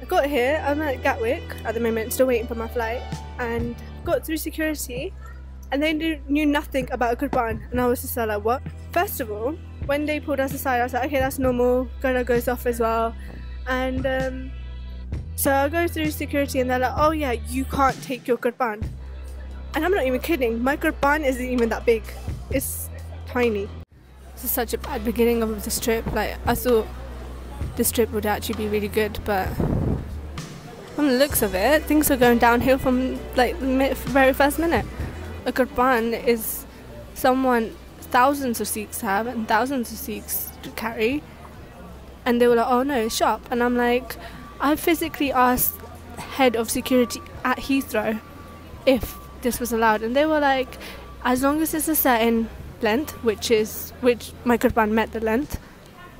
I got here, I'm at Gatwick at the moment, still waiting for my flight, and got through security and they knew nothing about kirpan, and I was just like, what? First of all, when they pulled us aside, I was like, okay, that's normal, Ghana goes off as well. And so I go through security and they're like, oh yeah, you can't take your kirpan. And I'm not even kidding, my kirpan isn't even that big, it's tiny. This is such a bad beginning of this trip. Like, I thought this trip would actually be really good, but from the looks of it, things are going downhill from like the very first minute. A kirpan is someone thousands of Sikhs have and thousands of Sikhs carry, and they were like, oh no, it's sharp. And I'm like, I physically asked head of security at Heathrow if this was allowed, and they were like, as long as it's a certain length, which my kirpan met the length,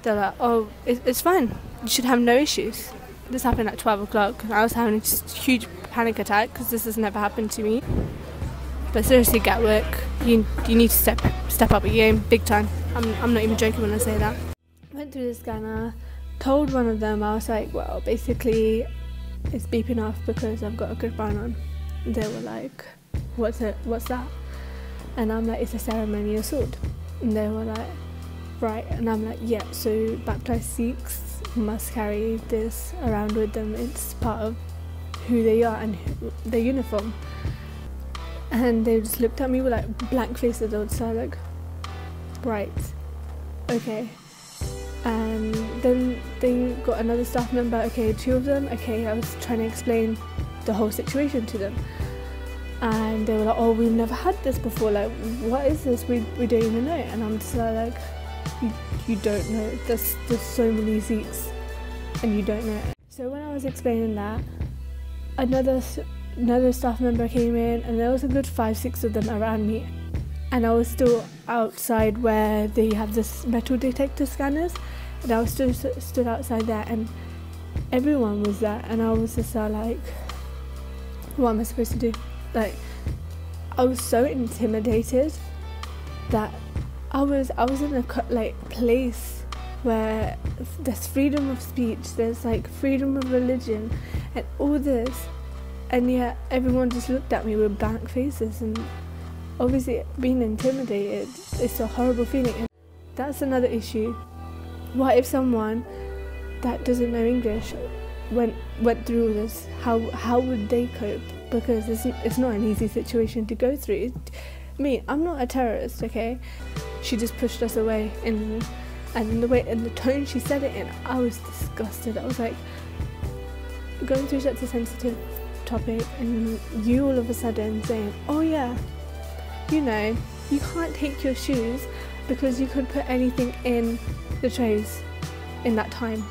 they're like, oh, it's fine, you should have no issues. This happened at 12 o'clock. I was having a huge panic attack because this has never happened to me. But seriously, Gatwick, you need to step up your game big time. I'm not even joking when I say that. Went through the scanner, told one of them, I was like, well, basically it's beeping off because I've got a kirpan on. And they were like, what's that? And I'm like, it's a ceremonial sword. And they were like, right. And I'm like, yeah, so baptized Sikhs must carry this around with them, it's part of who they are and their uniform. And they just looked at me with like blank faces. So I was like, right, okay. And then they got another staff member, okay, two of them, okay. I was trying to explain the whole situation to them, and they were like, oh, we've never had this before, like, what is this, we don't even know. And I'm just like, you don't know, there's so many Sikhs and you don't know it. So when I was explaining that, another staff member came in, and there was a good 5-6 of them around me, and I was still outside where they have this metal detector scanners, and I was still stood outside there, and everyone was there, and I was just like, what am I supposed to do? Like, I was so intimidated that I was in a like place where there's freedom of speech, there's like freedom of religion and all this, and yet everyone just looked at me with blank faces. And obviously being intimidated, it's a horrible feeling. And that's another issue, what if someone that doesn't know English went through this, how would they cope? Because it's not an easy situation to go through. I mean, I'm not a terrorist, okay? She just pushed us away, and the way and the tone she said it in, I was disgusted. I was like, going through such a sensitive topic, and you all of a sudden saying, oh yeah, you know, you can't take your shoes because you could put anything in the trays in that time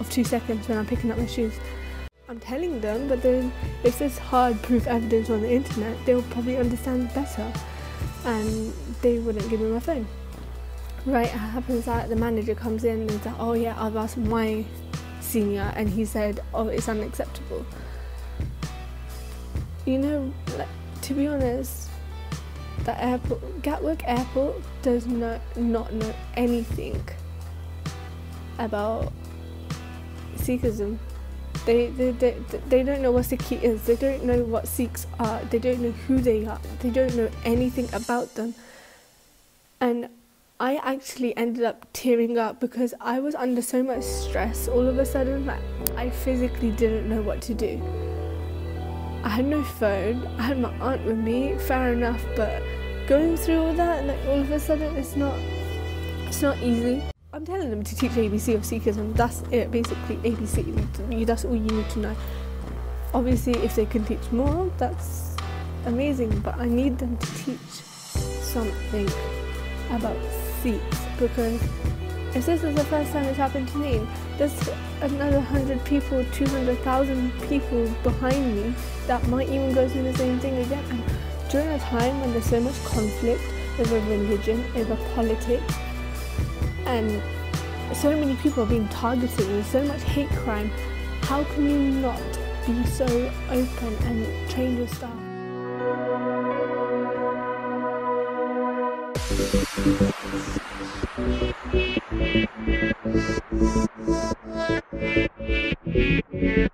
of 2 seconds when I'm picking up my shoes. I'm telling them, but then if there's hard proof evidence on the internet, they'll probably understand better, and they wouldn't give me my phone. Right, it happens that the manager comes in and is like, oh yeah, I've asked my senior and he said, oh, it's unacceptable. You know, like, to be honest, the airport, Gatwick Airport, does not know anything about Sikhism. They don't know what Sikhi is, they don't know what Sikhs are, they don't know who they are, they don't know anything about them. And I actually ended up tearing up because I was under so much stress all of a sudden that I physically didn't know what to do. I had no phone, I had my aunt with me, fair enough, but going through all that, like, all of a sudden, it's not easy. I'm telling them to teach ABC of Sikhism, that's it, basically ABC, that's all you need to know. Obviously if they can teach more, that's amazing, but I need them to teach something about Sikhs, because if this is the first time it's happened to me, there's another 100 people, 200,000 people behind me that might even go through the same thing again. And during a time when there's so much conflict over religion, over politics, and so many people are being targeted, there's so much hate crime, how can you not be so open and train your staff?